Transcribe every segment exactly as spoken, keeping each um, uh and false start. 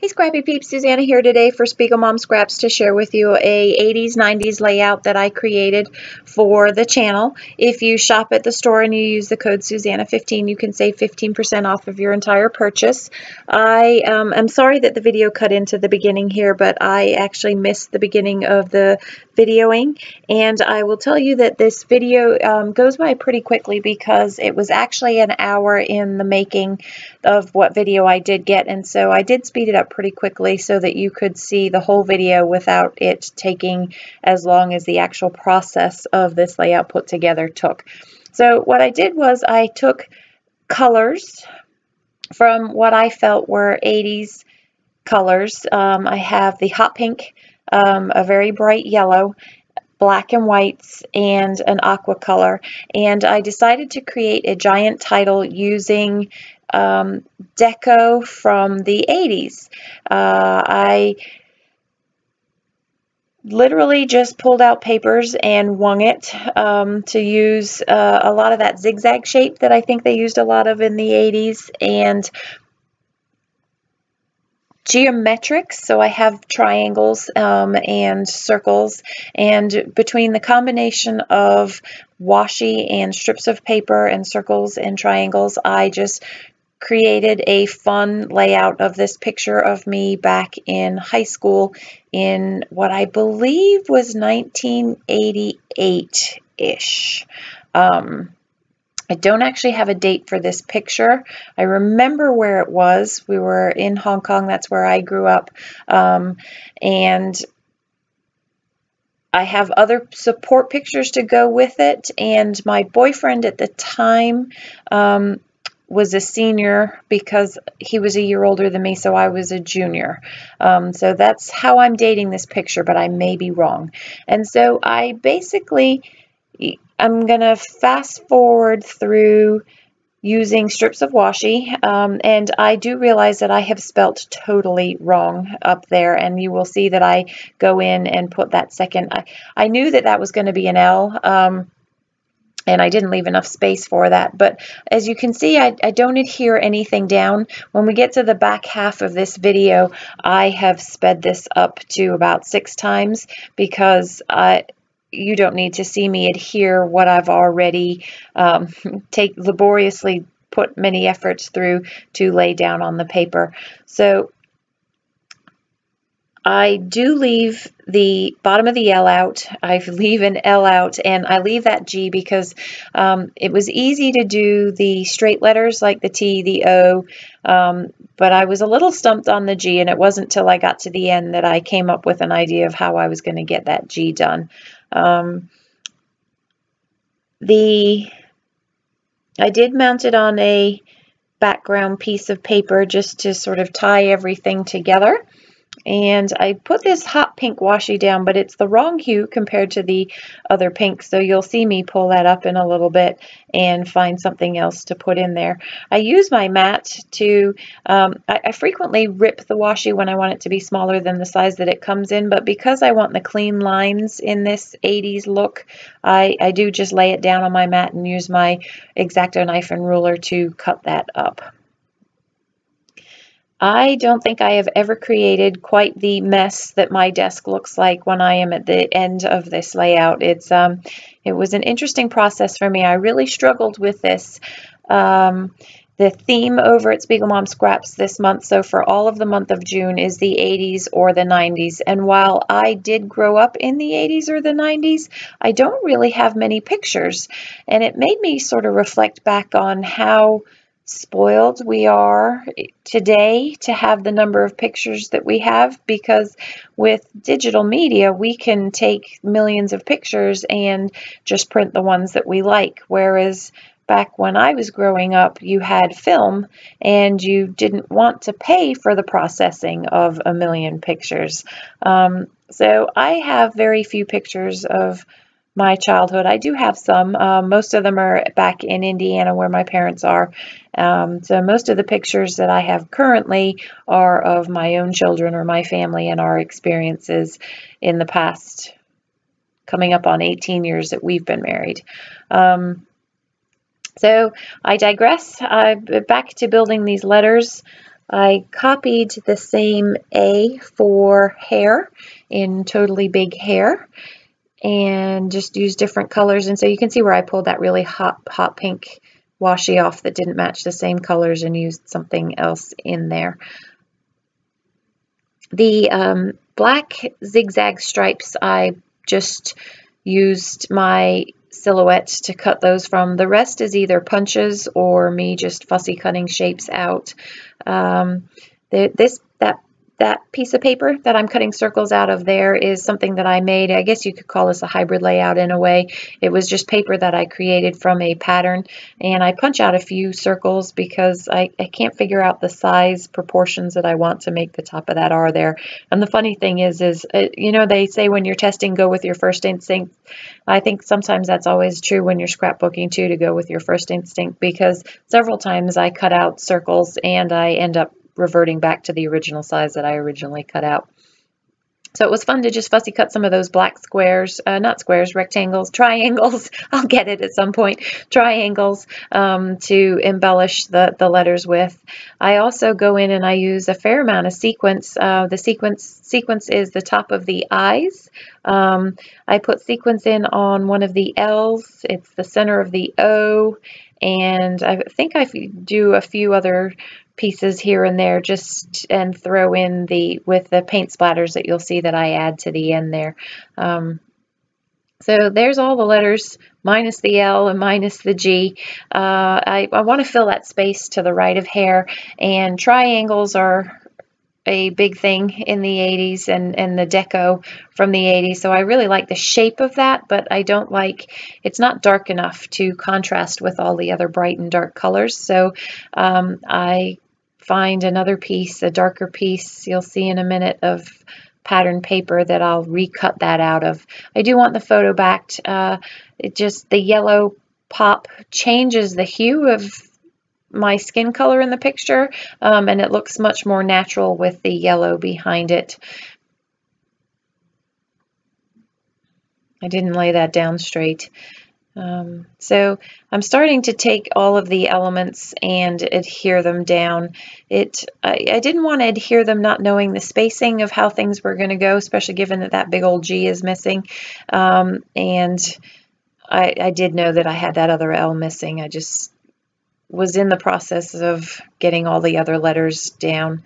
Hey Scrappy Peeps, Suzanna here today for Spiegelmom Scraps to share with you a eighties nineties layout that I created for the channel. If you shop at the store and you use the code Suzanna fifteen, you can save fifteen percent off of your entire purchase. I um, am sorry that the video cut into the beginning here, but I actually missed the beginning of the videoing, and I will tell you that this video um, goes by pretty quickly because it was actually an hour in the making of what video I did get, and so I did speed it up pretty quickly so that you could see the whole video without it taking as long as the actual process of this layout put together took. So what I did was I took colors from what I felt were eighties colors. Um, I have the hot pink, um, a very bright yellow, black and whites, and an aqua color. And I decided to create a giant title using um, deco from the eighties. Uh, I literally just pulled out papers and wung it um, to use uh, a lot of that zigzag shape that I think they used a lot of in the eighties, and geometrics, so I have triangles um, and circles, and between the combination of washi and strips of paper and circles and triangles, I just created a fun layout of this picture of me back in high school in what I believe was nineteen eighty-eight-ish. Um, I don't actually have a date for this picture. I remember where it was. We were in Hong Kong. That's where I grew up. Um, and I have other support pictures to go with it. And my boyfriend at the time um, was a senior because he was a year older than me, so I was a junior. Um, so that's how I'm dating this picture, but I may be wrong. And so I basically... I'm going to fast forward through using strips of washi, um, and I do realize that I have spelt totally wrong up there, and you will see that I go in and put that second. I, I knew that that was going to be an L, um, and I didn't leave enough space for that, but as you can see, I, I don't adhere anything down. When we get to the back half of this video, I have sped this up to about six times because I... you don't need to see me adhere what I've already um, take laboriously put many efforts through to lay down on the paper. So I do leave the bottom of the L out. I leave an L out, and I leave that G because um, it was easy to do the straight letters like the T, the O, um, but I was a little stumped on the G, and it wasn't till I got to the end that I came up with an idea of how I was going to get that G done. Um, the, I did mount it on a background piece of paper just to sort of tie everything together. And I put this hot pink washi down, but it's the wrong hue compared to the other pink. So you'll see me pull that up in a little bit and find something else to put in there. I use my mat to, um, I, I frequently rip the washi when I want it to be smaller than the size that it comes in. But because I want the clean lines in this eighties look, I, I do just lay it down on my mat and use my X-Acto knife and ruler to cut that up. I don't think I have ever created quite the mess that my desk looks like when I am at the end of this layout. It's um, it was an interesting process for me. I really struggled with this. Um, the theme over at Spiegelmom Scraps this month, so for all of the month of June, is the eighties or the nineties. And while I did grow up in the eighties or the nineties, I don't really have many pictures. And it made me sort of reflect back on how spoiled we are today to have the number of pictures that we have, because with digital media we can take millions of pictures and just print the ones that we like, whereas back when I was growing up you had film and you didn't want to pay for the processing of a million pictures. Um, so I have very few pictures of my childhood. I do have some. Uh, most of them are back in Indiana where my parents are. Um, so most of the pictures that I have currently are of my own children or my family and our experiences in the past coming up on eighteen years that we've been married. Um, so I digress. I'm back to building these letters. I copied the same A for hair in Totally Big Hair and just used different colors. And so you can see where I pulled that really hot, hot pink washi off that didn't match the same colors and used something else in there. The um, black zigzag stripes, I just used my silhouettes to cut those from. The rest is either punches or me just fussy cutting shapes out. Um, the, this that that piece of paper that I'm cutting circles out of there is something that I made. I guess you could call this a hybrid layout in a way. It was just paper that I created from a pattern, and I punch out a few circles because I, I can't figure out the size proportions that I want to make the top of that are there. And the funny thing is, is uh, you know, they say when you're testing, go with your first instinct. I think sometimes that's always true when you're scrapbooking too, to go with your first instinct, because several times I cut out circles and I end up reverting back to the original size that I originally cut out. So it was fun to just fussy cut some of those black squares, uh, not squares, rectangles, triangles, I'll get it at some point, triangles um, to embellish the, the letters with. I also go in and I use a fair amount of sequins. Uh, the sequins, sequins is the top of the eyes. Um, I put sequins in on one of the L's, it's the center of the O, and I think I do a few other pieces here and there, just and throw in the with the paint splatters that you'll see that I add to the end there. Um, so there's all the letters minus the L and minus the G. Uh, I, I want to fill that space to the right of hair, and triangles are a big thing in the eighties and, and the deco from the eighties. So I really like the shape of that, but I don't like, it's not dark enough to contrast with all the other bright and dark colors. So um, I find another piece, a darker piece, you'll see in a minute, of pattern paper that I'll recut that out of. I do want the photo backed. Uh, it just, the yellow pop changes the hue of my skin color in the picture, um, and it looks much more natural with the yellow behind it. I didn't lay that down straight. Um, so I'm starting to take all of the elements and adhere them down. It I, I didn't want to adhere them not knowing the spacing of how things were going to go, especially given that that big old G is missing. Um, and I, I did know that I had that other L missing. I just was in the process of getting all the other letters down.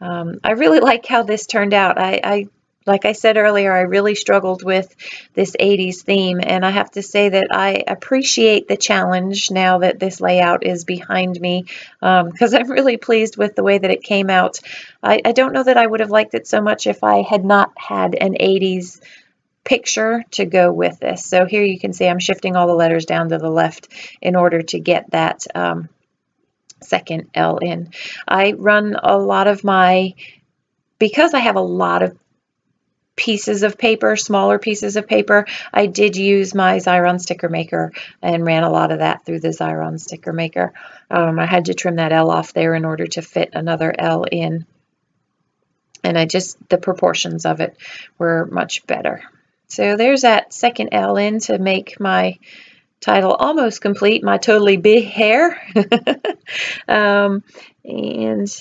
Um, I really like how this turned out. I, I, like I said earlier, I really struggled with this eighties theme, and I have to say that I appreciate the challenge now that this layout is behind me, because um, I'm really pleased with the way that it came out. I, I don't know that I would have liked it so much if I had not had an eighties picture to go with this. So here you can see I'm shifting all the letters down to the left in order to get that um, second L in. I run a lot of my, because I have a lot of pieces of paper, smaller pieces of paper, I did use my Xyron sticker maker and ran a lot of that through the Xyron sticker maker. Um, I had to trim that L off there in order to fit another L in. And I just, the proportions of it were much better. So there's that second L in to make my title almost complete, my Totally Big Hair. um, and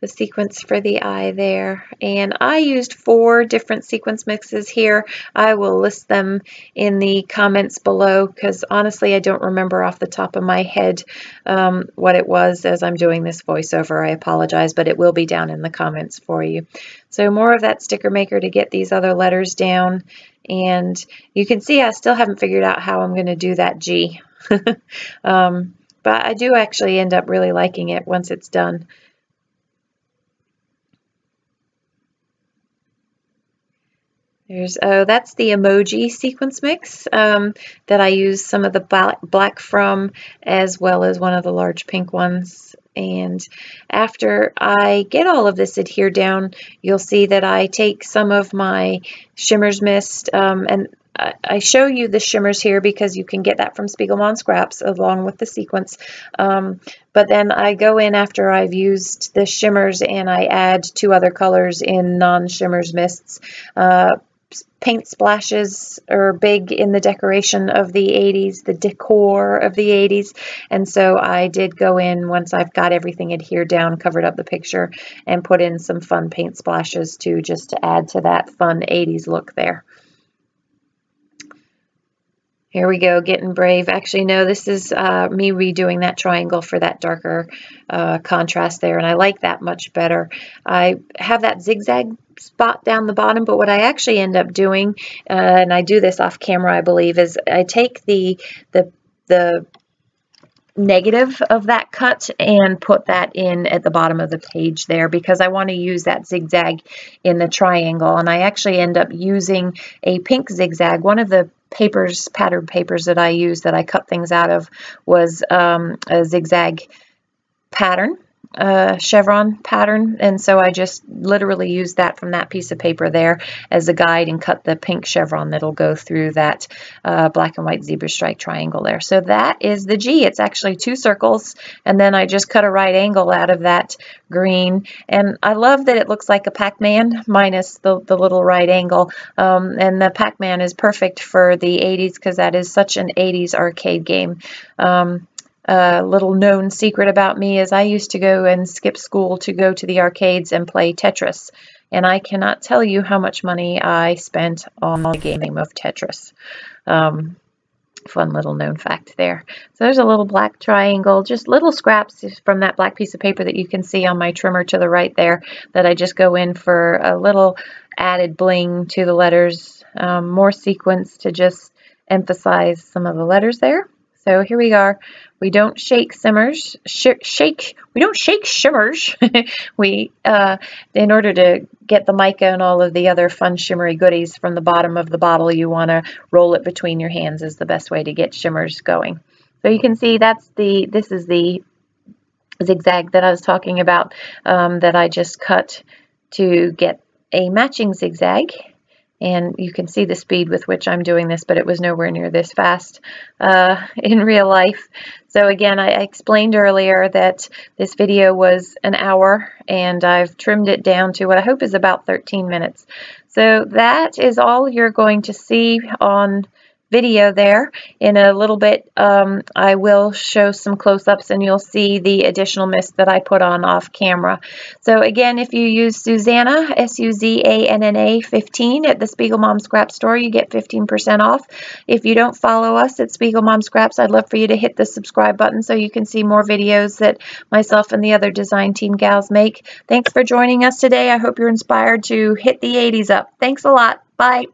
the sequence for the eye there. And I used four different sequence mixes here. I will list them in the comments below, because honestly I don't remember off the top of my head um, what it was as I'm doing this voiceover. I apologize, but it will be down in the comments for you. So more of that sticker maker to get these other letters down. And you can see I still haven't figured out how I'm going to do that G. um, but I do actually end up really liking it once it's done. There's, oh, that's the emoji sequence mix um, that I use some of the black, black from, as well as one of the large pink ones. And after I get all of this adhered down, you'll see that I take some of my Shimmerz mist um, and I, I show you the Shimmerz here because you can get that from Spiegelmom Scraps along with the sequence. Um, but then I go in after I've used the Shimmerz and I add two other colors in non-Shimmerz mists. Uh, paint splashes are big in the decoration of the eighties, the decor of the eighties, and so I did go in once I've got everything adhered down, covered up the picture, and put in some fun paint splashes too, just to add to that fun eighties look there. Here we go, Getting Brave. Actually, no, this is uh, me redoing that triangle for that darker uh, contrast there, and I like that much better. I have that zigzag spot down the bottom, but what I actually end up doing, uh, and I do this off camera, I believe, is I take the, the, the negative of that cut and put that in at the bottom of the page there, because I want to use that zigzag in the triangle, and I actually end up using a pink zigzag. One of the papers, patterned papers that I used that I cut things out of was um, a zigzag pattern, uh, chevron pattern, and so I just literally used that from that piece of paper there as a guide and cut the pink chevron that'll go through that uh, black and white zebra stripe triangle there. So that is the G. It's actually two circles, and then I just cut a right angle out of that green, and I love that it looks like a Pac-Man minus the, the little right angle, um, and the Pac-Man is perfect for the eighties because that is such an eighties arcade game. Um, A uh, little known secret about me is I used to go and skip school to go to the arcades and play Tetris, and I cannot tell you how much money I spent on the game of Tetris. Um, fun little known fact there. So there's a little black triangle, just little scraps from that black piece of paper that you can see on my trimmer to the right there that I just go in for a little added bling to the letters, um, more sequins to just emphasize some of the letters there. So here we are. We don't shake Shimmerz, sh shake, we don't shake Shimmerz. we, uh, in order to get the mica and all of the other fun shimmery goodies from the bottom of the bottle, you want to roll it between your hands is the best way to get Shimmerz going. So you can see that's the, this is the zigzag that I was talking about, um, that I just cut to get a matching zigzag. And you can see the speed with which I'm doing this, but it was nowhere near this fast uh, in real life. So again, I explained earlier that this video was an hour, and I've trimmed it down to what I hope is about thirteen minutes. So that is all you're going to see on video there. In a little bit, um, I will show some close-ups, and you'll see the additional mist that I put on off camera. So again, if you use Suzanna, S U Z A N N A fifteen at the Spiegelmom Scraps store, you get fifteen percent off. If you don't follow us at Spiegelmom Scraps, I'd love for you to hit the subscribe button so you can see more videos that myself and the other design team gals make. Thanks for joining us today. I hope you're inspired to hit the eighties up. Thanks a lot. Bye.